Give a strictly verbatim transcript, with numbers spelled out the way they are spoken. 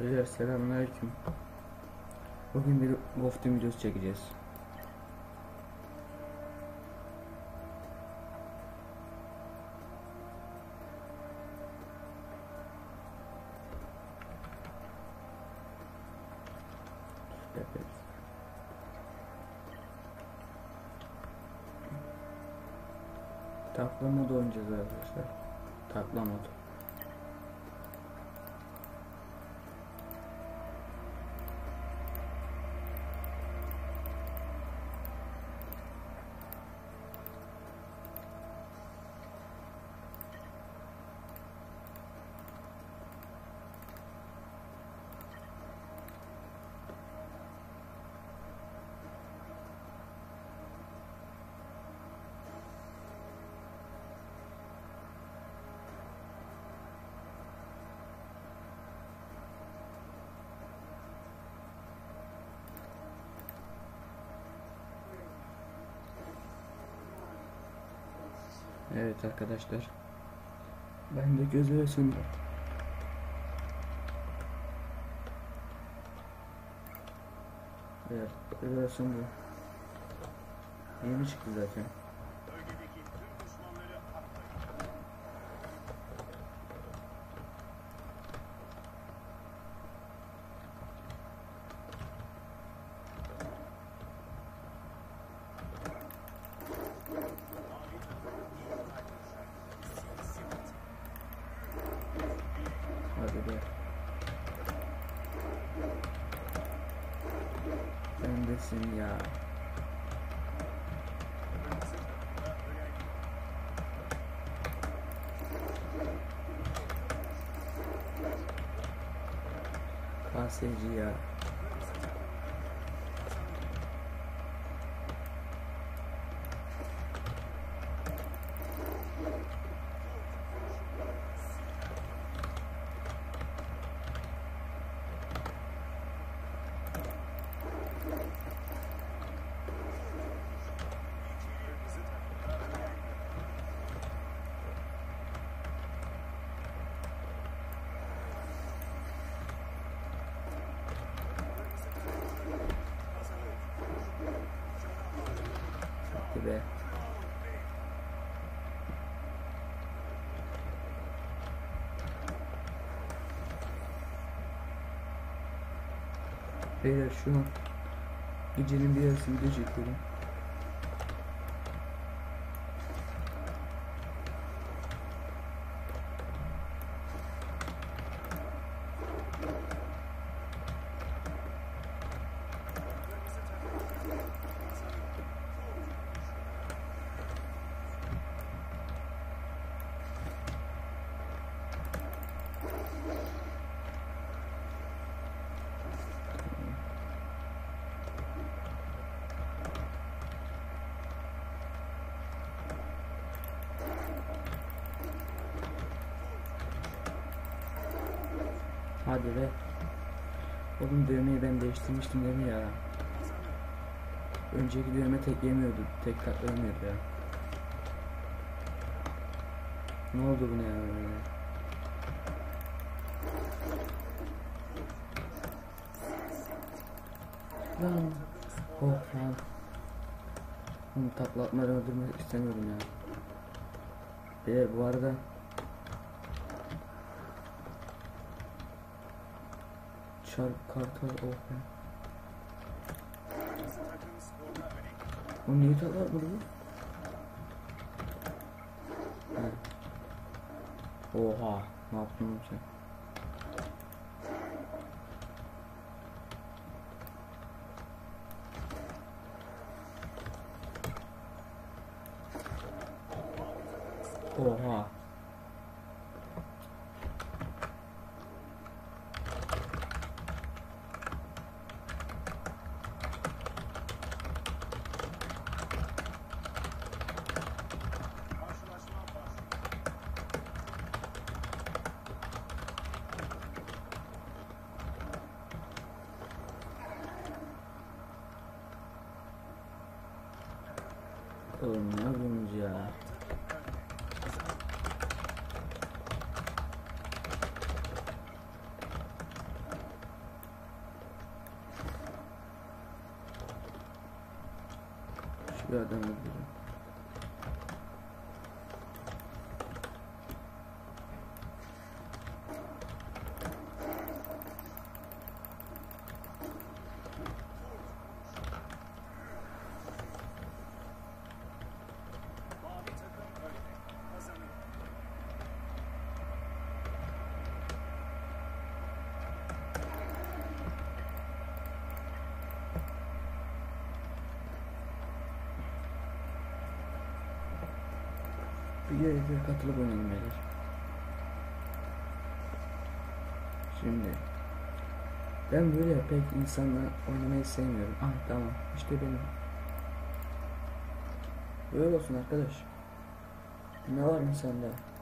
Beyler selamünaleyküm. Bugün bir goftim videosu çekeceğiz. Takla modu oynayacağız arkadaşlar. Takla modu. Evet arkadaşlar, ben de gözü açıldı. Evet, gözü açıldı. Yeni çıktı zaten. Sendesin ya. Kaseci ya. Be. Beyler şu an gecenin bir yarısı video çekiyorum. Hadi be. Oğlum dövmeyi ben değiştirmiştim değil mi ya? Önceki dövme tek yemiyordu, tek katlanmıyordu ya. Ne oldu buna ya? Lan. Oh lan. Bunu taklatmadan öldürmek istemiyorum ya. Beyler bu arada Çarp kartal oh be. O niye taklar burada? Oha, ne yaptın sen? Oha. Oğlum ne yapıyorsunuz ya? şuradan gidelim. Bir katılıp oynayayım beyler. Şimdi ben böyle pek insanla oynamayı sevmiyorum. Ah tamam işte benim. Böyle olsun arkadaş. Ne var insanda?